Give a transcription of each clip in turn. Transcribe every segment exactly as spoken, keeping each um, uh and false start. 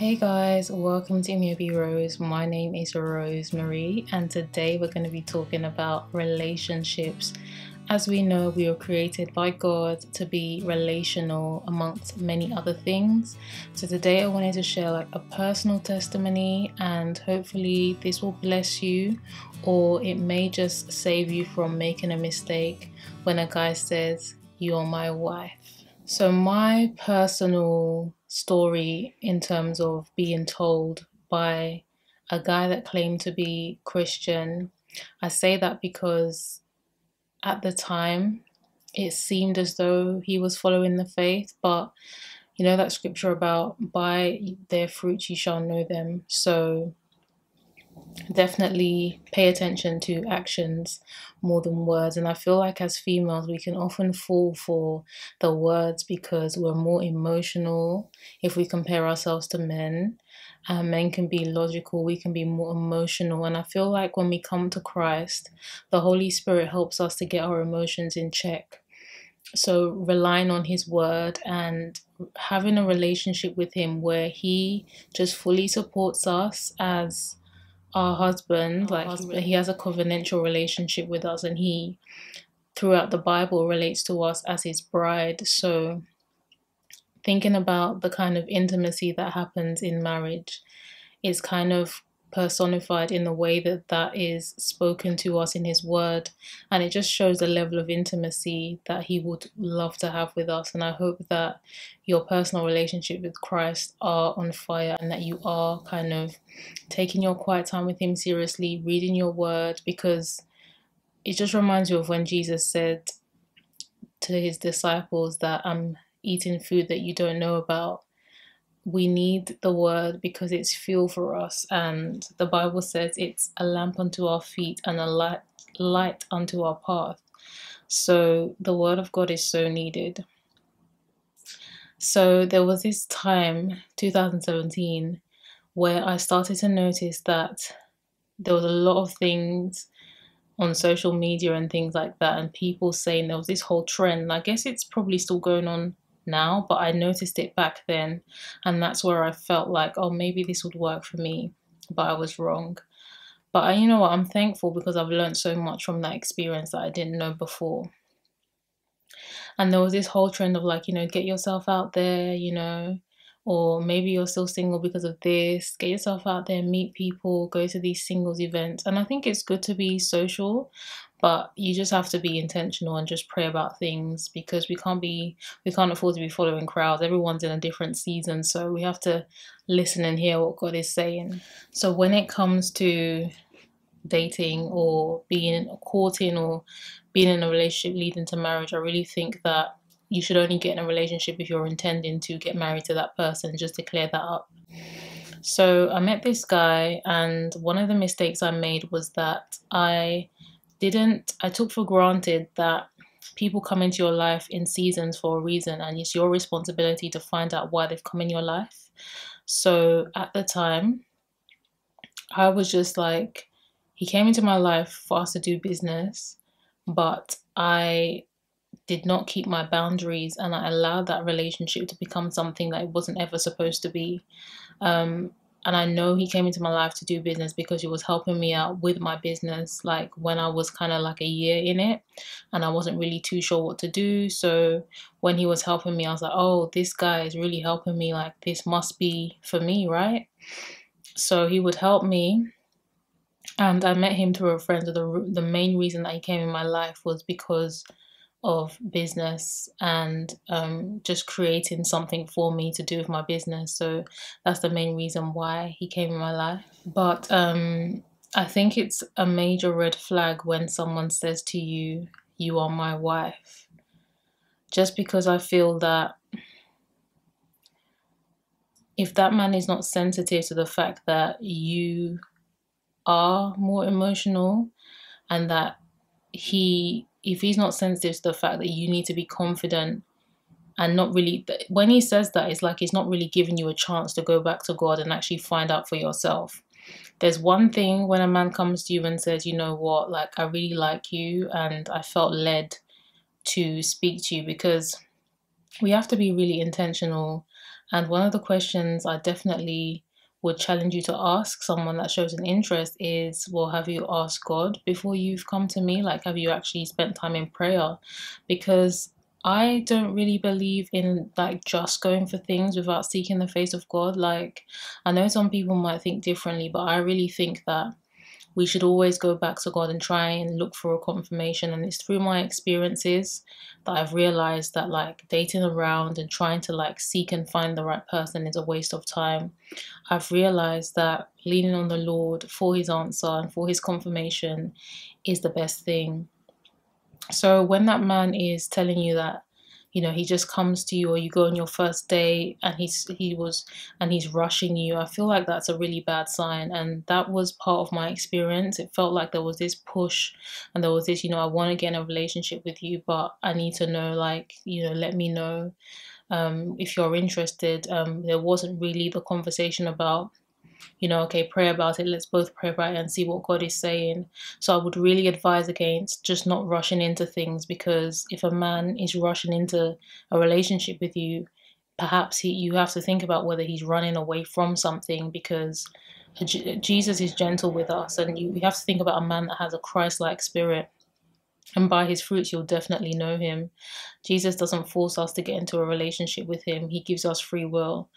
Hey guys, welcome to Imiebi Rose. My name is Rosemarie and today we're going to be talking about relationships. As we know, we were created by God to be relational amongst many other things. So today I wanted to share like a personal testimony, and hopefully this will bless you, or it may just save you from making a mistake when a guy says, "You're my wife." So my personal story in terms of being told by a guy that claimed to be Christian. I say that because at the time it seemed as though he was following the faith, but you know that scripture about by their fruits you shall know them. So definitely pay attention to actions more than words, and I feel like as females we can often fall for the words because we're more emotional if we compare ourselves to men. Um, men can be logical, we can be more emotional, and I feel like when we come to Christ, the Holy Spirit helps us to get our emotions in check. So relying on his word and having a relationship with him where he just fully supports us as our husband, like he has a covenantal relationship with us, and he throughout the Bible relates to us as his bride. So thinking about the kind of intimacy that happens in marriage is kind of personified in the way that that is spoken to us in his word, and it just shows the level of intimacy that he would love to have with us. And I hope that your personal relationship with Christ are on fire, and that you are kind of taking your quiet time with him seriously, reading your word, because it just reminds you of when Jesus said to his disciples that I'm eating food that you don't know about. We need the word because it's fuel for us, and the Bible says it's a lamp unto our feet and a light, light unto our path. So the word of God is so needed. So there was this time, two thousand seventeen, where I started to notice that there was a lot of things on social media and things like that, and people saying there was this whole trend. I guess it's probably still going on now, but I noticed it back then, and that's where I felt like, oh, maybe this would work for me, but I was wrong. But I, you know what, I'm thankful because I've learned so much from that experience that I didn't know before. And there was this whole trend of like, you know, get yourself out there, you know, or maybe you're still single because of this, get yourself out there, meet people, go to these singles events. And I think it's good to be social, but you just have to be intentional and just pray about things, because we can't be, we can't afford to be following crowds. Everyone's in a different season, so we have to listen and hear what God is saying. So when it comes to dating or being caught in or being in a relationship leading to marriage, I really think that you should only get in a relationship if you're intending to get married to that person. Just to clear that up. So I met this guy, and one of the mistakes I made was that I... Didn't I took for granted that people come into your life in seasons for a reason, and it's your responsibility to find out why they've come in your life. So at the time, I was just like, he came into my life for us to do business, but I did not keep my boundaries, and I allowed that relationship to become something that it wasn't ever supposed to be. Um, And I know he came into my life to do business because he was helping me out with my business, like when I was kind of like a year in it and I wasn't really too sure what to do. So when he was helping me, I was like, oh, this guy is really helping me. Like, this must be for me, right? So he would help me. And I met him through a friend. So the, the main reason that he came in my life was because of business and um, just creating something for me to do with my business. So that's the main reason why he came in my life. But um, I think it's a major red flag when someone says to you, "You are my wife," just because I feel that if that man is not sensitive to the fact that you are more emotional, and that he if he's not sensitive to the fact that you need to be confident and not really, when he says that, it's like he's not really giving you a chance to go back to God and actually find out for yourself. There's one thing when a man comes to you and says, you know what, like, I really like you and I felt led to speak to you, because we have to be really intentional And one of the questions I definitely would challenge you to ask someone that shows an interest is, well, have you asked God before you've come to me? Like, have you actually spent time in prayer? Because I don't really believe in like just going for things without seeking the face of God. Like, I know some people might think differently, but I really think that we should always go back to God and try and look for a confirmation. And it's through my experiences that I've realized that like dating around and trying to like seek and find the right person is a waste of time. I've realized that leaning on the Lord for his answer and for his confirmation is the best thing. So when that man is telling you that, you know, he just comes to you, or you go on your first date and he's he was and he's rushing you, I feel like that's a really bad sign. And that was part of my experience. It felt like there was this push and there was this, you know, I want to get in a relationship with you, but I need to know, like, you know, let me know um, if you're interested. Um, there wasn't really the conversation about, you know, okay, pray about it. Let's both pray about it and see what God is saying. So I would really advise against just not rushing into things, because if a man is rushing into a relationship with you, perhaps he, you have to think about whether he's running away from something, because Jesus is gentle with us, and you have to think about a man that has a Christ-like spirit. And by his fruits, you'll definitely know him. Jesus doesn't force us to get into a relationship with him. He gives us free will.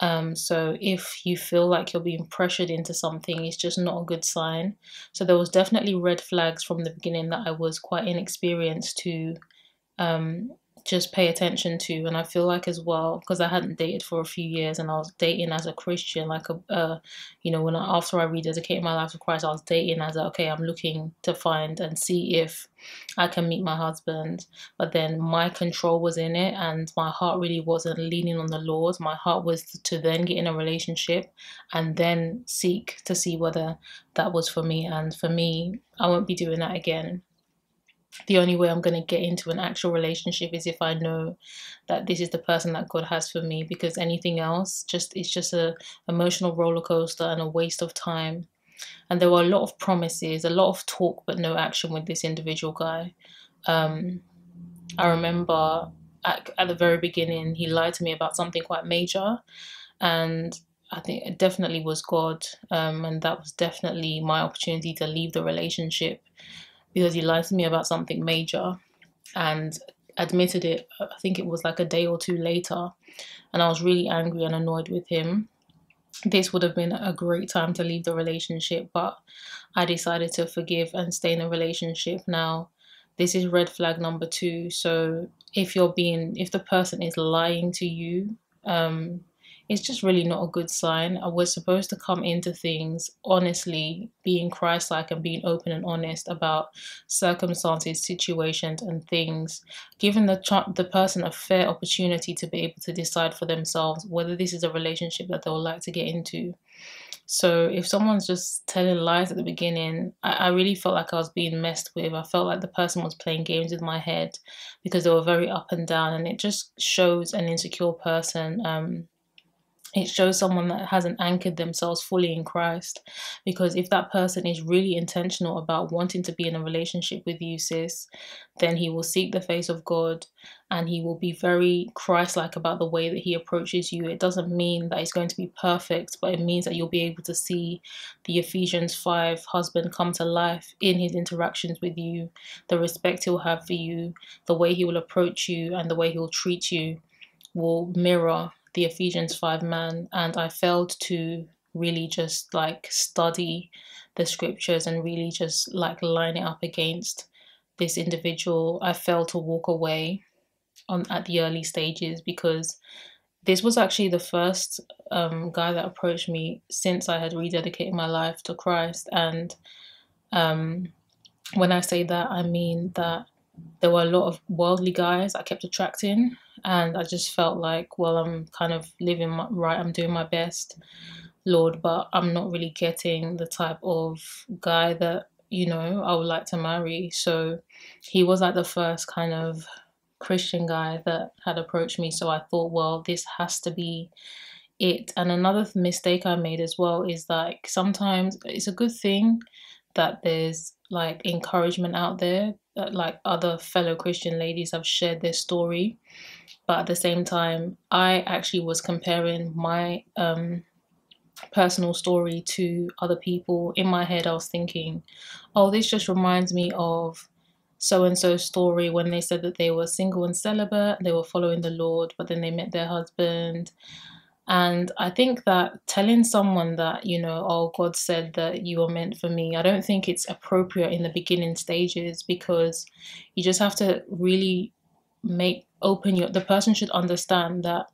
Um, so if you feel like you're being pressured into something, it's just not a good sign. So there was definitely red flags from the beginning that I was quite inexperienced to um, just pay attention to. And I feel like as well, because I hadn't dated for a few years and I was dating as a Christian, like, a, uh, you know, when I, after I rededicated my life to Christ, I was dating as, a, okay, I'm looking to find and see if I can meet my husband. But then my control was in it, and my heart really wasn't leaning on the Lord. My heart was to then get in a relationship and then seek to see whether that was for me. And for me, I won't be doing that again. The only way I'm going to get into an actual relationship is if I know that this is the person that God has for me, because anything else just it's just a emotional roller coaster and a waste of time. And there were a lot of promises, a lot of talk, but no action with this individual guy. Um, I remember at, at the very beginning, he lied to me about something quite major, and I think it definitely was God. Um, and that was definitely my opportunity to leave the relationship, because he lied to me about something major and admitted it. I think it was like a day or two later, and I was really angry and annoyed with him. This would have been a great time to leave the relationship, but I decided to forgive and stay in the relationship. Now, this is red flag number two. So if you're being, if the person is lying to you, um, it's just really not a good sign. We're supposed to come into things honestly, being Christ-like and being open and honest about circumstances, situations and things, giving the, the person a fair opportunity to be able to decide for themselves whether this is a relationship that they would like to get into. So if someone's just telling lies at the beginning, I, I really felt like I was being messed with. I felt like the person was playing games with my head, because they were very up and down, and it just shows an insecure person. Um, It shows someone that hasn't anchored themselves fully in Christ, because if that person is really intentional about wanting to be in a relationship with you, sis, then he will seek the face of God and he will be very Christ-like about the way that he approaches you. It doesn't mean that it's going to be perfect, but it means that you'll be able to see the Ephesians five husband come to life in his interactions with you, the respect he'll have for you, the way he will approach you and the way he'll treat you will mirror the Ephesians five man. And I failed to really just like study the scriptures and really just like line it up against this individual. I failed to walk away on at the early stages, because this was actually the first um, guy that approached me since I had rededicated my life to Christ. And um, when I say that, I mean that there were a lot of worldly guys I kept attracting, and I just felt like, well, I'm kind of living my, right, I'm doing my best, Lord, but I'm not really getting the type of guy that, you know, I would like to marry. So he was like the first kind of Christian guy that had approached me. So I thought, well, this has to be it. And another mistake I made as well is like, sometimes it's a good thing that there's like encouragement out there, uh, like other fellow Christian ladies have shared their story, but at the same time, I actually was comparing my um, personal story to other people. In my head, I was thinking, oh, this just reminds me of so-and-so's story when they said that they were single and celibate, they were following the Lord, but then they met their husband. And I think that telling someone that, you know, oh, God said that you were meant for me, I don't think it's appropriate in the beginning stages, because you just have to really make open your, the person should understand that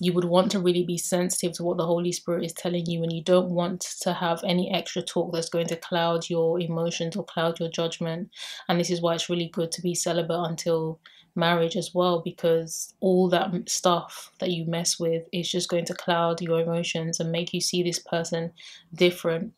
you would want to really be sensitive to what the Holy Spirit is telling you, and you don't want to have any extra talk that's going to cloud your emotions or cloud your judgment. And this is why it's really good to be celibate until marriage as well, because all that stuff that you mess with is just going to cloud your emotions and make you see this person different.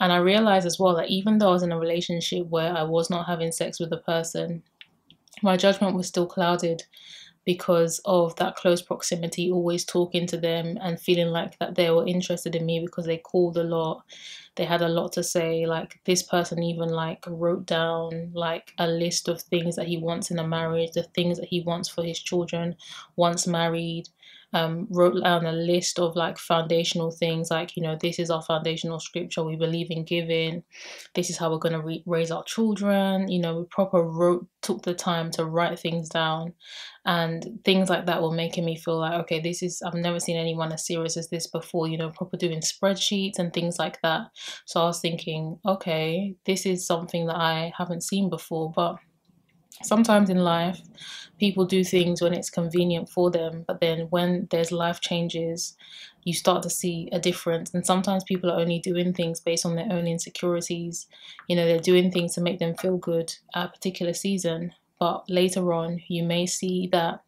And I realized as well that even though I was in a relationship where I was not having sex with the person, my judgment was still clouded because of that close proximity, always talking to them and feeling like that they were interested in me because they called a lot, they had a lot to say. Like, this person even like wrote down like a list of things that he wants in a marriage, the things that he wants for his children once married, um, wrote down a list of like foundational things, like, you know, this is our foundational scripture, we believe in giving, this is how we're going to re- raise our children, you know, we proper wrote, took the time to write things down. And things like that were making me feel like, okay, this is, I've never seen anyone as serious as this before, you know, proper doing spreadsheets and things like that. So I was thinking, okay, this is something that I haven't seen before. But sometimes in life, people do things when it's convenient for them, but then when there's life changes, you start to see a difference. And sometimes people are only doing things based on their own insecurities. You know, they're doing things to make them feel good at a particular season, but later on, you may see that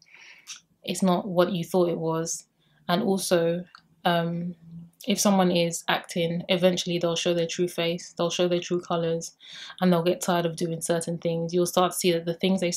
it's not what you thought it was. And also, um, if someone is acting, eventually they'll show their true face, they'll show their true colours, and they'll get tired of doing certain things. You'll start to see that the things they